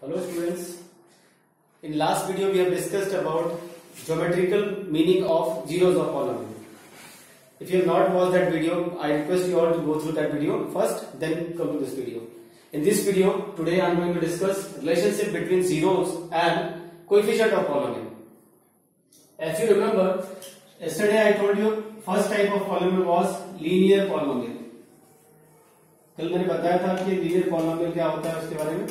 Hello students, in last video we have discussed about geometrical meaning of zeros of polynomial. If you have not watched that video, I request you all to go through that video first, then come to this video. In this video, today I am going to discuss relationship between zeros and coefficient of polynomial. As you remember, yesterday I told you first type of polynomial was linear polynomial. कल मैंने बताया था कि linear polynomial क्या होता है उसके बारे में,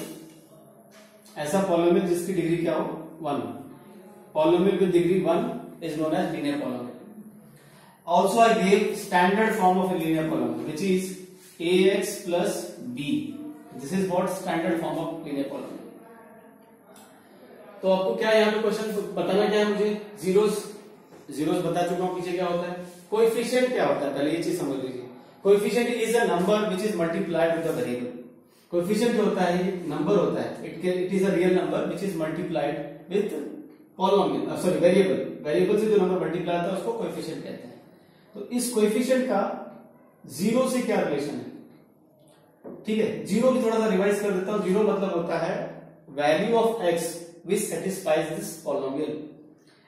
ऐसा पॉलिनोमियल जिसकी डिग्री क्या हो 1. Polynomial with degree 1 is known as linear polynomial. Also I give standard form of a linear polynomial which is ax plus b. This is what standard form of linear polynomial. तो आपको क्या यहां पे question बताना क्या है मुझे, zeros बता चुका हूं पीछे क्या होता है. कोएफिशिएंट क्या होता है पहले ये चीज समझ लीजिए. Coefficient is a number which is multiplied with a variable. Coefficient जो होता है नंबर होता है, it is a real number which is multiplied with polynomial, sorry variable. Variable से जो नंबर मल्टीप्लाई होता है उसको कोएफिशिएंट कहते हैं. तो इस कोएफिशिएंट का जीरो से क्या रिलेशन है, ठीक है. जीरो भी थोड़ा सा रिवाइज कर देता हूं. जीरो मतलब होता है value of x which satisfies this polynomial.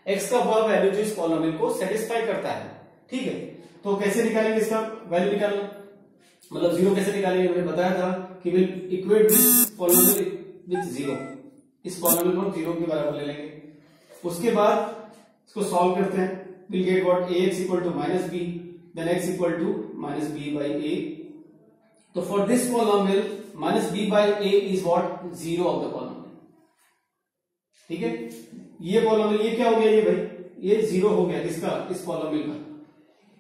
X का वह वैल्यू जो इस पॉलिनोमियल को सेटिस्फाई करता है, ठीक है. तो कैसे निकालेंगे इसका वैल्यू निकालना, मतलब जीरो कैसे निकालेंगे. मैंने बताया था कि will equate this polynomial with zero. इस पॉलिनोमियल को जीरो के बराबर ले लेंगे. उसके बाद इसको सॉल्व करते हैं. Will get what ax equal to minus b, then x equal to minus B by a. तो for this polynomial minus B by a is what zero of the polynomial, ठीक है. ये पॉलिनोमियल ये क्या हो गया, ये भाई ये जीरो हो गया किसका, इस पॉलिनोमियल का,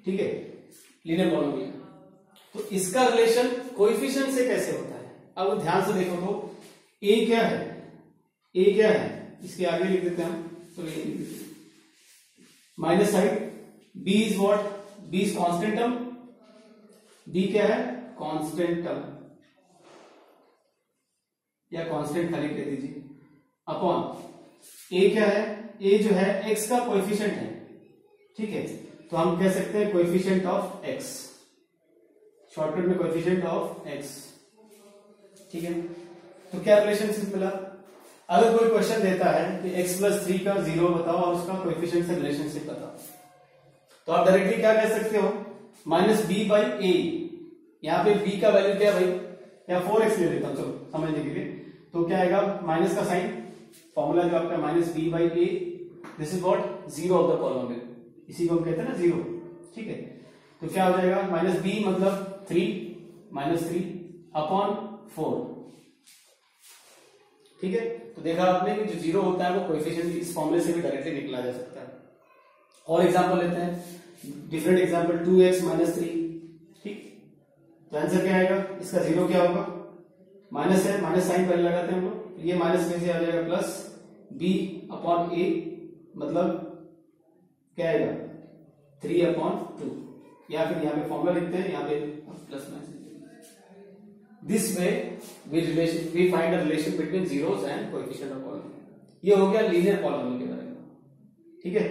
ठीक है, लीनियर पॉलिनोमियल. तो इसका रिलेशन कोएफिशिएंट से कैसे होता है, अब ध्यान से देखो. तो ए क्या है, ए क्या है, इसके आगे लिख देते हैं हम. तो ये minus side, b is what, b is constant term. B क्या है, कांस्टेंट टर्म या कांस्टेंट खाली कह दीजिए, अपॉन ए क्या है, ए जो है एक्स का कोएफिशिएंट है, ठीक है. तो हम कह सकते हैं कोएफिशिएंट ऑफ एक्स, शॉर्टकट में कोएफिशिएंट ऑफ एक्स, ठीक है. तो क्या रिलेशनशिप मिला. अगर कोई क्वेश्चन देता है कि x प्लस 3 का जीरो बताओ और उसका कोएफिशिएंट से रिलेशनशिप बताओ, तो आप डायरेक्टली क्या कह सकते हो, माइनस बी बाई ए. यहाँ पे b का वैल्यू क्या भाई, या 4x ले लेता हूं चलो समझने के लिए. तो क्या आएगा, माइनस का साइन, फॉर्मूला जो आपका minus B by a, this is what zero of the polynomial. इसी को हम कहते हैं ना जीरो, ठीक है. तो क्या हो जाएगा, माइनस बी मतलब 3, माइनस 3 अपॉन 4, ठीक है. तो देखा आपने कि जो जीरो होता है वो कोएफिशिएंट इस फॉर्मूले से भी डायरेक्टली निकला जा सकता है. और एग्जांपल लेते हैं, डिफरेंट एग्जांपल 2x माइनस 3, ठीक. तो आंसर क्या आएगा, इसका जीरो क्या होगा, माइनस है, माइनस साइन पहले लगाते हैं हम लोग, ये माइनस में से आ जाएगा प्लस बी अपॉन ए, मतलब क्या आएगा 3 अपॉन 2. या फिर यहाँ पे फॉर्मूला लिखते हैं, यहाँ पे plus minus. This way we find a relation between zeros and coefficient of polynomial. ये हो गया लीनियर पॉलिनोमियल के बारे में, ठीक है.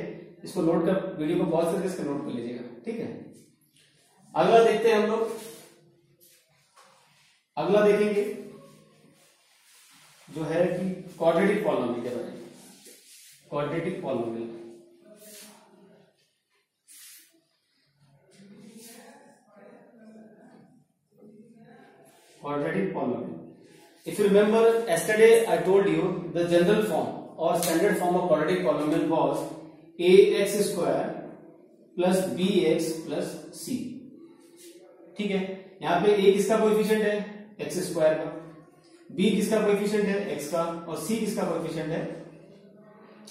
इसको नोट कर, वीडियो को पॉज करके इसको नोट कर लीजिएगा, ठीक है. अगला देखते हैं हम लोग, अगला देखेंगे जो है कि क्वाड्रेटिक पॉलिनोमियल के बारे में. Quadratic polynomial, quadratic polynomial. If you remember, yesterday I told you the general form or standard form of quadratic polynomial was ax square plus bx plus c. ठीक है. यहाँ पे a किसका कोएफिशिएंट है, x square का, b किसका coefficient है, x का, और c किसका कोएफिशिएंट है,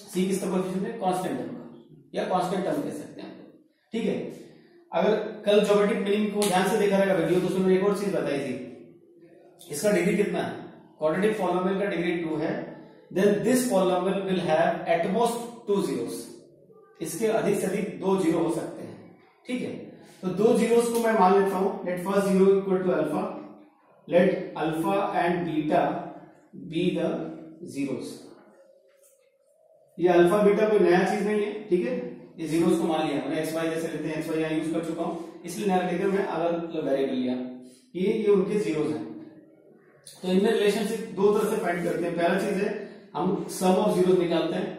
c किसका कोएफिशिएंट है, कांस्टेंट टर्म का, या कांस्टेंट टर्म कह सकते हैं, ठीक है. अगर कल ज्योमेट्रिक मीनिंग को ध्यान से देखा रहेगा वीडियो, तो उसमें एक और चीज बताई थी, इसका डिग्री कितना है, क्वाड्रेटिक पॉलिनोमियल का डिग्री 2 है. Then this polynomial will have at most 2 zeros, इसके अधिक से अधिक 2 जीरो हो सकते हैं, ठीक है. तो 2 जीरोस को मैं मान लेता हूं. Let first zero equal to alpha, let alpha and beta be the zeros. ये अल्फा बीटा कोई नया चीज नहीं है, ठीक है. ये जीरोस को मान लिया मैंने, एक्स वाई जैसे लेते हैं, एक्स वाई यहां यूज कर चुका हूं, इसलिए नया लेकर मैं अलग वेरिएबल लिया, ये उनके जीरोस हैं, तो इनमें रिलेशनशिप दो तरह से फाइंड करते हैं। पहला चीज है हम सम ऑफ जीरोस निकालते हैं,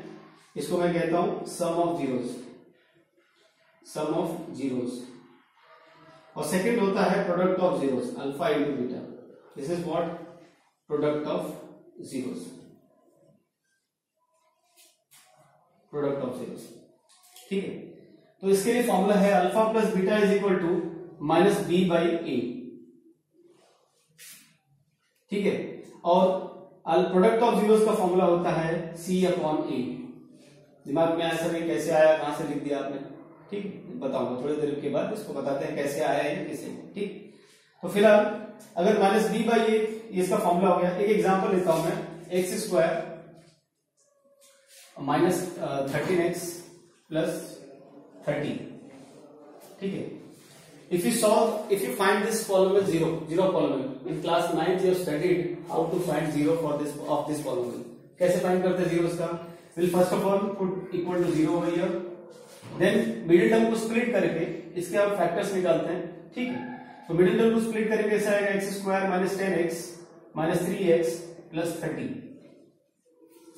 इसको मैं कहता हूं sum of zeros, sum of zeros. और सेकंड होता है product of zeros, alpha into beta. This is what product of zeros, product of zeros. ठीक है, तो इसके लिए फॉर्मूला है alpha plus beta is equal to minus B by ए। ठीक है, और प्रोडक्ट ऑफ जीरोस का फॉर्मूला होता है सी अपॉन ए। दिमाग में आया सभी, कैसे आया, कहां से लिख दिया आपने? ठीक, बताऊंगा थोड़ी देर के बाद, इसको बताते हैं कैसे आया है किसे। ठीक, तो फिलहाल अगर माइनस बी बाई ए इसका फॉर्मूला हो गया। एक एग्जांपल लेता हूं मैं, x square minus 13x plus 30। ठीक है, if you find this polynomial zero polynomial in class 9 you have studied how to find zero for this of this polynomial। कैसे फाइंड करते हैं जीरोस का? Will first of all put equal to zero over here, then middle term को split करके इसके हम factors निकालते हैं। ठीक है, तो मिडिल टर्म को स्प्लिट करके ऐसा आएगा x square minus 10x minus 3x plus 30।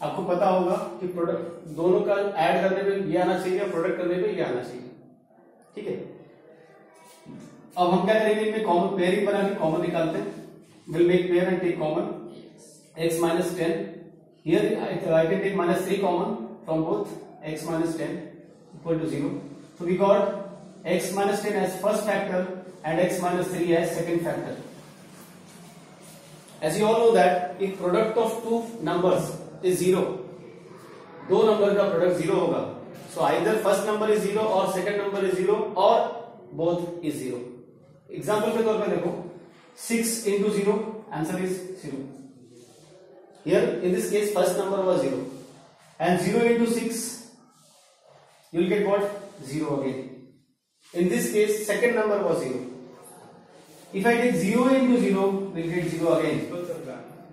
आपको पता होगा कि प्रोडक्ट दोनों का ऐड करने पे ये आना चाहिए, प्रोडक्ट करने पे ये आना चाहिए। ठीक है, अब हम क्या करेंगे, इनमें कॉमन पेयरिंग बना के कॉमन निकालते हैं। Will make pair and take common, x minus 10 here I can take minus 3 common from both x minus 10 equal to 0. So we got x minus 10 as first factor and x minus 3 as second factor. As you all know that if product of two numbers is zero, दो number का product zero होगा। So either first number is zero or second number is zero or both is zero. Example के तौर पर देखो 6 into 0, answer is 0. Here in this case first number was 0 and 0 into 6. You will get what? 0 again. In this case, second number was 0. If I take 0 into 0, we'll get 0 again.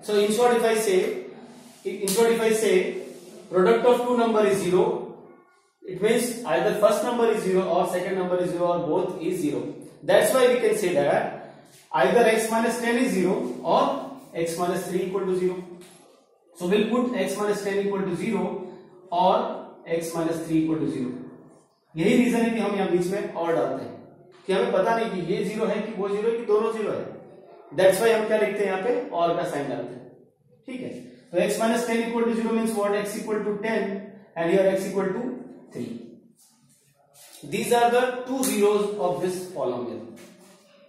So in short, if I say product of two number is 0, it means either first number is 0 or second number is 0 or both is 0. That's why we can say that either x minus 10 is 0 or x minus 3 equal to 0. So we'll put x minus 10 equal to 0 or x minus 3 equal to 0। यही reason है कि हम यहाँ बीच में और डालते हैं कि हमें पता नहीं कि ये जीरो है कि वो जीरो है कि दोनों जीरो है। दैट्स व्हाई हम क्या लिखते हैं यहाँ पे और का साइन डालते हैं। ठीक है, तो x minus 10 equal to 0 means what? x equal to 10 and here x equal to 3। These are the two zeros of this polynomial.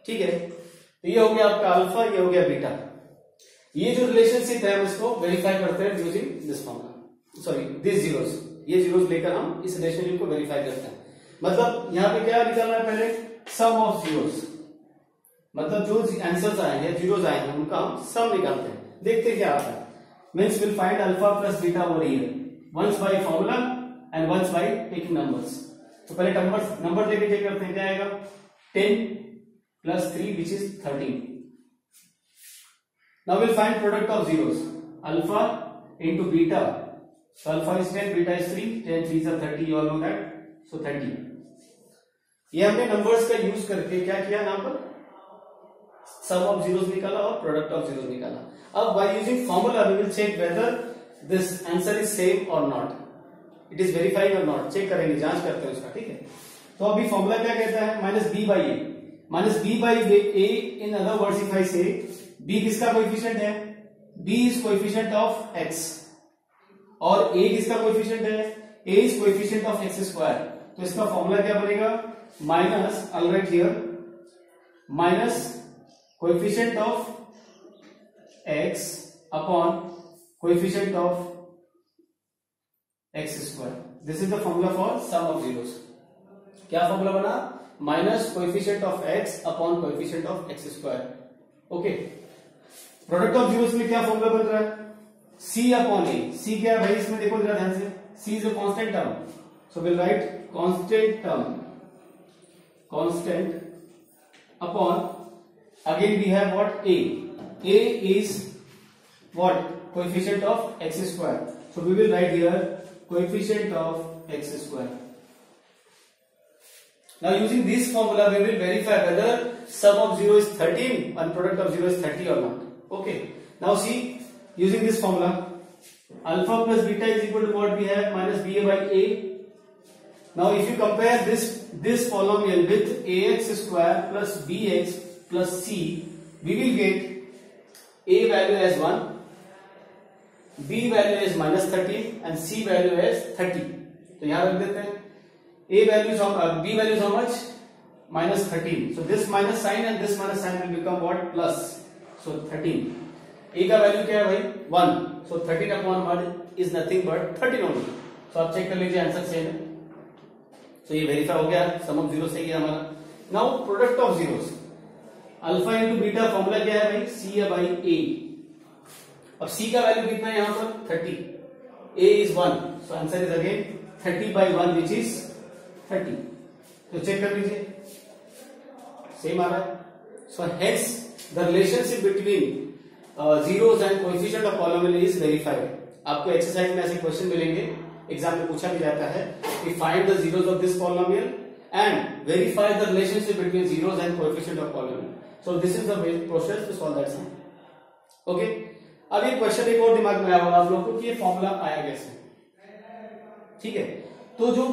ठीक है, तो ये हो गया आपका अल्फा, ये हो गया बीटा। ये जो रिलेशनशिप है हम इसको वेरीफाई करते हैं using this formula, sorry this zeros. ये जीरोस लेकर हम इस रिलेशनशिप को वेरीफाई करते हैं। मतलब यहाँ पे क्या निकालना है पहले? Sum of zeros. मतलब जो आंसर्स आए हैं, जीरोस आए हैं, उनका हम सम निकालते हैं, देखते क्या आता है। Means will find alpha plus beta over here, once by formula and once by taking numbers. तो पहले नंबर लेके चेक करते हैं क्या आएगा। 10 plus 3 which is 13। Now will find product of zeros, alpha into beta. So alpha is 10, beta is 3, 10 3 is 30, you all know that, so 30। ये हमने numbers का यूज करके क्या किया, नाम पर सम ऑफ जीरोस निकाला और प्रोडक्ट ऑफ जीरोस निकाला। अब by using formula we will check whether this answer is same और नॉट, इट इज वेरीफाइड और नॉट, चेक करेंगे, जांच करते हैं उसका। ठीक है, तो अभी फॉर्मूला क्या कहता है? Minus B by a, minus B by a. In other words if I say b किसका कोएफिशिएंट है? B is coefficient of x. और a किसका कोएफिशिएंट है? a is coefficient of x square. तो इसका फॉर्मूला क्या बनेगा? Minus all right here minus coefficient of x upon coefficient of x square. This is the formula for sum of zeros. क्या formula बना? Minus coefficient of x upon coefficient of x square. Okay, product of zeros में क्या formula बन रहा है? c upon ए। c क्या है भाई? इसमें देखो जरा ध्यान से, c is a constant term, so will write constant term, constant upon again we have what? a, a is what? Coefficient of x square. So we will write here coefficient of x square. Now using this formula we will verify whether sum of 0 is 13 and product of 0 is 30 or not. Okay. Now see, using this formula, alpha plus beta is equal to what we have, minus ba by a. Now if you compare this polynomial with ax square plus bx plus c, we will get a value as 1, b value as -30 and c value as 30. तो यहां रख देते हैं a values of b values how much? -13. So this minus sign and this minus sign will become what? Plus. So 13. A का value क्या है भाई? 1. So 13/1 is nothing but 13 only. So आप चेक कर लीजिए आंसर सेम है. So ये verify हो गया. सम ऑफ जीरो से ही हमारा. Now product of zeros. Alpha into beta formula क्या है भाई? C by A. अब सी का वैल्यू कितना है यहाँ पर? 30. A is 1. So answer is again 30/1 which is 30. तो चेक कर लीजिए सेम आ रहा है. So hence the relationship between zeros and coefficient of polynomial is verified. आपको एक्सरसाइज में ऐसे क्वेश्चन मिलेंगे, एग्जाम में पूछा भी जाता है कि find the zeros of this polynomial and verify the relationship between zeros and coefficient of polynomial. So this is the process to solve that sum. Okay, अब ये क्वेश्चन एक और दिमाग में आया होगा आप लोग को कि ये फॉर्मूला आया कैसे. ठीक है, तो जो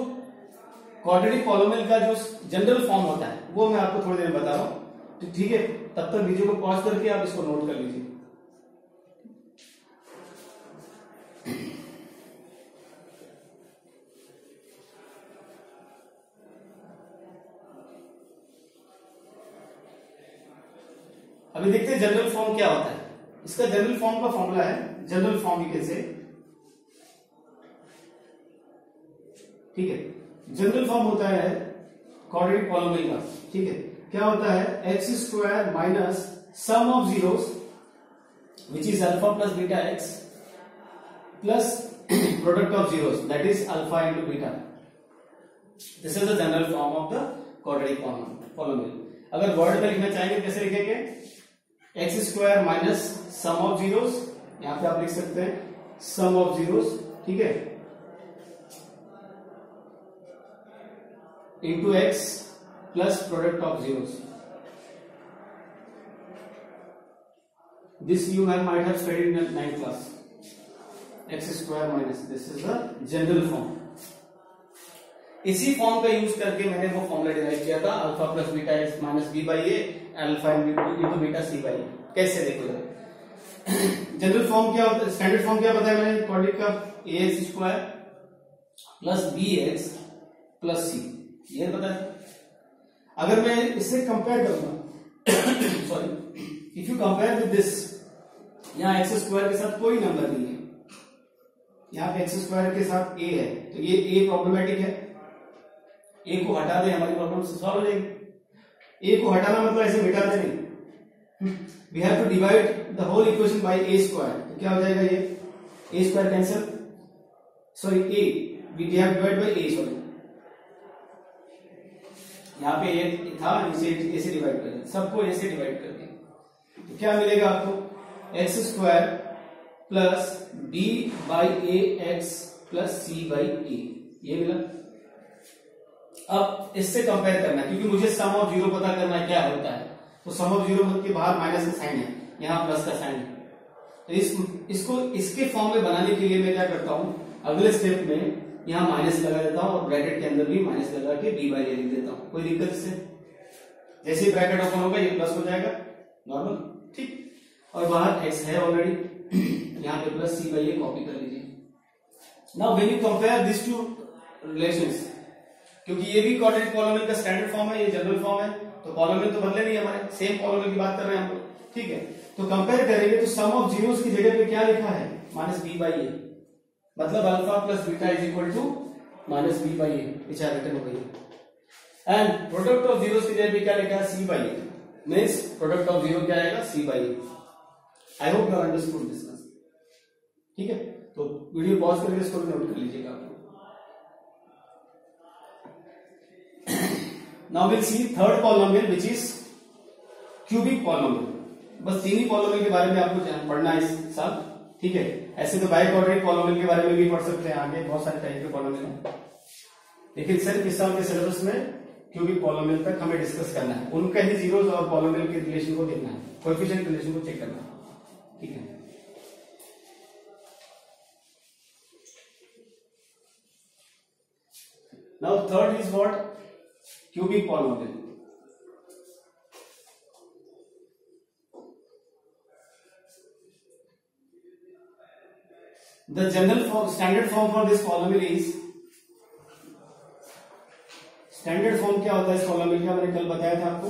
क्वाड्रेटिक पॉलिनोमियल का जो जनरल फॉर्म होता है वो मैं आपको थोड़ी देर में बता रहा हूं. तो ठीक है, तब तक वीडियो को पॉज करके आप इसको नोट कर लीजिए. अभी देखते हैं जनरल फॉर्म क्या होता है. इसका जनरल फॉर्म का फॉर्मूला है, जनरल फॉर्म ही कैसे. ठीक है, जनरल फॉर्म होता है क्वाड्रेटिक पॉलिनोमियल का. ठीक है, क्या होता है? X square minus sum of zeros which is alpha plus beta x plus product of zeros that is alpha into beta. This is the general form of the quadratic polynomial. अगर word में लिखना चाहेंगे कैसे लिखेंगे? X square minus sum of zeros, यहां पे आप लिख सकते हैं सम ऑफ जीरोस. ठीक है, into x plus product of zeros. This you might have studied in 9th class. X square minus, this is the general form. इसी फॉर्म का यूज करके मैंने वो फॉर्मूला डिराइव किया था, alpha plus beta x minus B by A alpha into beta C by ए. कैसे देखो general form क्या होता है, स्टैंडर्ड फॉर्म क्या बताया मैंने क्वाड्रेटिक का? ए x square plus B x plus सी, ये पता है. अगर मैं इससे कंपेयर करूंगा, sorry, if you compare with this, यहां एक्स स्क्वायर के साथ कोई नंबर नहीं है, यहां पे एक्स स्क्वायर के साथ ए है, तो ये ए प्रॉब्लमेटिक है. ए को हटा दे हमारी प्रॉब्लम से सॉल्व हो जाएगी. ए को हटाना मतलब ऐसे मिटा दे नहीं, we have to divide the whole equation by A square. तो क्या हो जाएगा? ये ए square cancel, sorry A we have divide by A. Sorry, यहाँ पे ए था, इसे डिवाइड कर दिया, सबको ऐसे डिवाइड कर दिया. तो क्या मिलेगा आपको? X square plus B by A x plus C by ए, ये मिला. अब इससे कंपेयर करना है क्योंकि मुझे सम ऑफ जीरो पता करना है क्या होता है. तो सम ऑफ जीरो के बाहर माइनस का साइन है, यहाँ प्लस का साइन है. तो इसको इसके फॉर्म में बनाने के लिए मैं क्या करता हूँ, अगले स्टेप में यहाँ माइनस लगा देता हूँ और ब्रैकेट के अंदर भी माइनस लगा के बी बाई ए लिख देता हूँ. कोई दिक्कत से, जैसे ब्रैकेट ओपन होगा ये प्लस हो जाएगा नॉर्मल. ठीक, और बाहर एक्स है ऑलरेडी, यहाँ पे plus C by A copy कर लीजिए. Now when you compare this two relations, क्योंकि ये भी क्वाड्रेटिक पॉलिनोमियल का स्टैंडर्ड फॉर्म है, ये जनरल फॉर्म है, तो पॉलिनोमियल तो बदले नहीं हमारे, सेम पॉलिनोमियल की बात कर रहे हैं हम. ठीक है, तो कंपेयर करेंगे तो सम ऑफ जीरोस की जगह पे क्या लिखा है? माइनस बी बाई ए, मतलब alpha plus beta is equal to minus B by ए, विचार रिटर्न हो गई. एंड प्रोडक्ट ऑफ जीरो क्या लिखा है? सी by A, means product of zero क्या आएगा? सी by A. I hope you understood this. ठीक है, तो वीडियो पॉज करके इसको नोट कर लीजिएगा आप लोग. Now will see third polynomial which is cubic polynomial. बस तीन ही पॉलिनोमियल के बारे में आपको पढ़ना है इस साल. ठीक है, ऐसे तो बाई क्वाड्रेटिक पॉलिनोमियल के बारे में भी पढ़ सकते हैं आगे, बहुत सारे टाइप के पॉलिनोमियल हैं, लेकिन सिर्फ इस साल के सिलेबस में क्यूबिक पॉलिनोमियल तक हमें डिस्कस करना है. उनका ही जीरोस और पॉलिनोमियल के रिलेशन को देखना है, कोएफिशिएंट रिलेशन को चेक करना है. ठीक है। Now third is what cubic polygon. The general form, standard form for this polynomial is, standard form क्या होता है इस polynomial का मैंने कल बताया था आपको,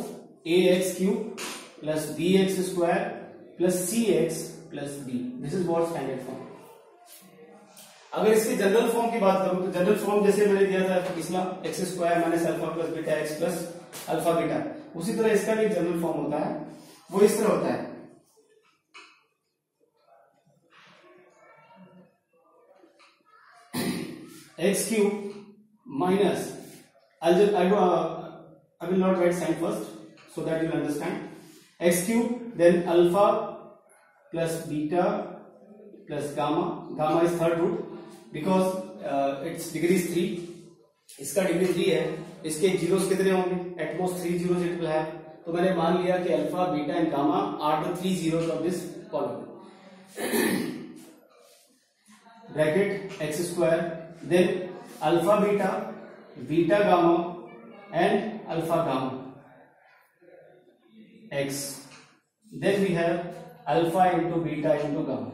ax cube plus bx square plus cx plus d, this is what standard form। अगर इसकी जनरल फॉर्म की बात करूं तो जनरल फॉर्म जैसे मैंने दिया था इसका x square minus alpha plus beta x plus alpha beta, उसी तरह इसका भी जनरल फॉर्म होता है, वो इस तरह होता है x cube minus, I will not write sign first so that you will understand, x cube then alpha plus beta plus gamma, gamma is third root because it's degree 3, इसका degree 3 है, इसके जीरोस कितने होंगे at most 3 जीरोस it will have, तो मैंने मान लिया कि alpha beta and gamma are the 3 zeros of this polynomial bracket x square then alpha beta beta gamma and alpha gamma x, then we have alpha into beta into gamma,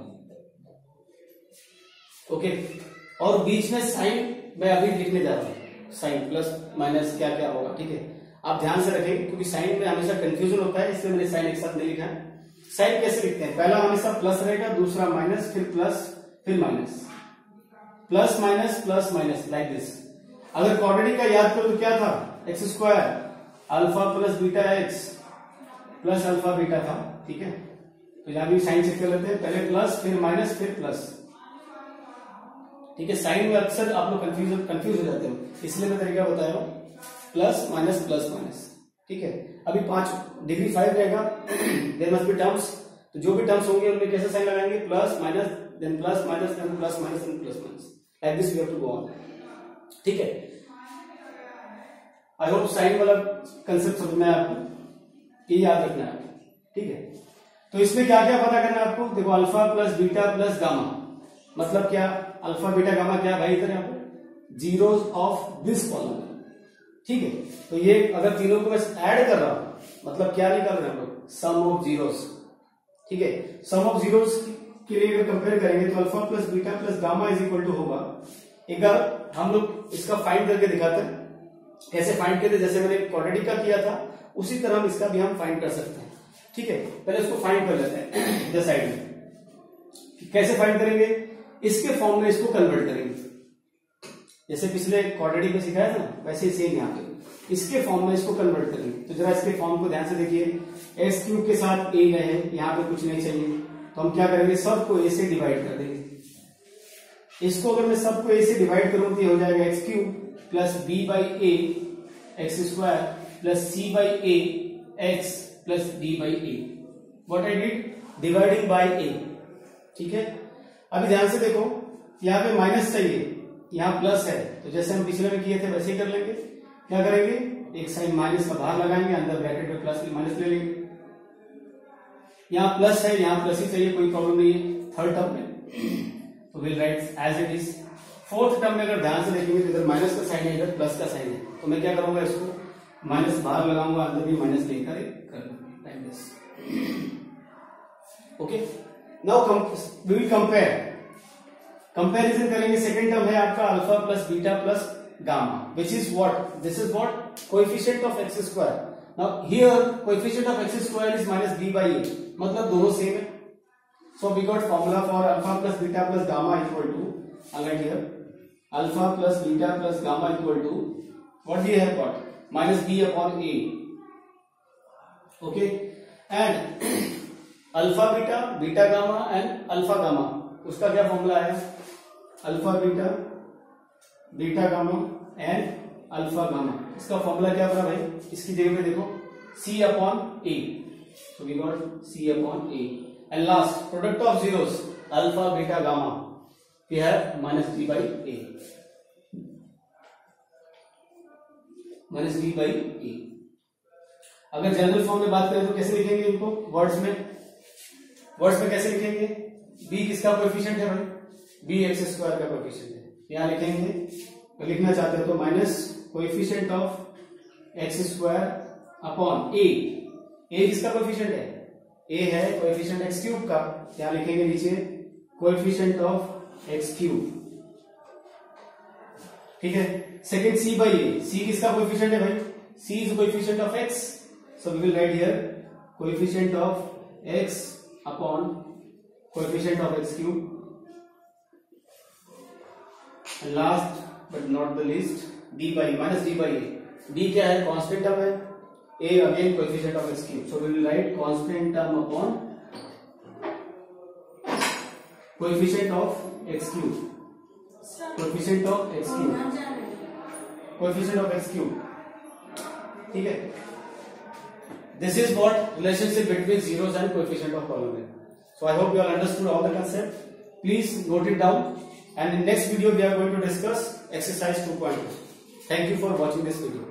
okay. और बीच में sign मैं अभी लिखने जा रहा हूं, sign plus minus क्या क्या होगा, ठीक है, आप ध्यान से रखेंगे क्योंकि साइन में हमेशा कंफ्यूजन होता है, इसलिए मैंने साइन एक साथ नहीं लिखा है। साइन कैसे लिखते हैं, पहला हमेशा प्लस रहेगा, दूसरा माइनस, फिर प्लस, फिर minus, plus minus plus minus, like this. अगर क्वाड्रेटिक का याद करो तो क्या था, x square alpha plus beta x plus alpha beta था, ठीक है, तो यहां भी साइन चेक कर लेते हैं, पहले प्लस फिर माइनस फिर प्लस, ठीक है। साइन में अक्सर आप लोग कंफ्यूज हो जाते हो, इसलिए मैं तरीका बताया हूं, प्लस माइनस प्लस माइनस, ठीक है। अभी 5 डिग्री 5 रहेगा, देयर मस्ट बी टर्म्स, तो जो भी टर्म्स होंगे उनमें कैसे साइन लगाएंगे, plus minus then plus minus then plus minus then plus minus, like this we have to go on, ठीक है। आई होप साइन वाला कंसेप्ट समझ में आया आपको, ये याद रखना है, ठीक है। तो इसमें क्या क्या पता करना है आपको, देखो alpha plus beta plus gamma, मतलब क्या अल्फा बीटा गामा क्या भाई, इधर आपको जीरोस ऑफ दिस पॉलीनोमियल, ठीक है। तो ये अगर तीनों को मैं ऐड कर रहा हूं, मतलब क्या निकाल रहे हैं हम लोग, सम ऑफ जीरोस, ठीक है। सम ऑफ जीरोस के लिए अगर कंपेयर करेंगे तो alpha plus beta plus gamma is equal to होगा, एक बार हम लोग इसका फाइंड करके दिखाते हैं, कैसे फाइंड करते, जैसे मैंने क्वाड्रेटिक का किया था उसी तरह इसका भी हम फाइंड कर सकते हैं, ठीक है। पहले इसको फाइंड कर लेते हैं इधर साइड में, कैसे फाइंड करेंगे, इसके फॉर्म में इसको कन्वर्ट करेंगे, जैसे पिछले क्वाड्रेटिक में सिखाया था वैसे ही सेम यहाँ पे इसके फॉर्म में इसको कन्वर्ट करेंगे। तो जरा इसके फॉर्म को ध्यान से देखिए, एक्स क्यूब के साथ ए है, यहाँ पे कुछ नहीं चाहिए, तो हम क्या करेंगे सबको ए से डिवाइड कर देंगे। इसको अगर मैं सबको ए से डिवाइड करूं तो हो जाएगा x cube plus B by A x square plus C by A x plus D by A, what I did dividing by ए, ठीक है। अभी ध्यान से देखो, यहाँ पे माइनस चाहिए, यहाँ प्लस है, तो जैसे हम पिछले में किए थे वैसे ही कर लेंगे, क्या करेंगे एक साइड माइनस का बाहर लगाएंगे, अंदर ब्रैकेट में प्लस माइनस ले लेंगे, यहाँ प्लस है यहाँ प्लस ही चाहिए, कोई प्रॉब्लम नहीं है। थर्ड टर्म में तो will write as it is. Fourth term में अगर ध्यान से देखेंगे तो इधर माइनस का साइन है, इधर प्लस का साइन है, तो मैं क्या करूंगा इसको माइनस बाहर लगाऊंगा, अंदर भी माइनस लेकर like this, okay. Now we will compare, comparison करेंगे। सेकेंड टर्म है आपका alpha plus beta plus gamma, which is what, this is what coefficient of x square. Now here coefficient of x square is minus b by a, मतलब दोनों same है, so we got formula for alpha plus beta plus gamma equal to, all right here alpha plus beta plus gamma equal to what we have got minus b upon a, okay, and alpha beta beta gamma and alpha gamma, उसका क्या formula है alpha beta beta gamma and alpha gamma, इसका formula क्या बना भाई, इसकी जगह पे देखो c upon a, so we got c upon a, and last product of zeros alpha beta gamma we have minus b by a, minus b by a। अगर general form में बात करें तो कैसे लिखेंगे इनको वर्ड्स में, वर्ड्स में कैसे लिखेंगे, b किसका कोएफिशिएंट है भाई, b एक्स स्क्वायर का कोएफिशिएंट है। यहाँ लिखेंगे तो लिखना चाहते हैं तो minus coefficient of x square upon a, a किसका कोएफिशिएंट है, a है कोएफिशिएंट एक्स क्यूब का। यहाँ लिखेंगे नीचे कोएफिशिएंट ऑफ एक्स क्यूब, ठीक है। Second c by a, c किसका कोएफिशिएंट है भाई, c is coefficient of x, so we will write here coefficient of x upon coefficient of x cube. Last but not the least d by minus d by a, d क्या है constant term है, a again coefficient of x cube, so we will write constant term upon coefficient of x cube, coefficient of x cube, coefficient of x cube, ठीक है। This is what relationship between zeros and coefficient of polynomial. So I hope you all understood all the concept, please Please note it down, and in next video we are going to discuss exercise 2.2. Thank you for watching this video.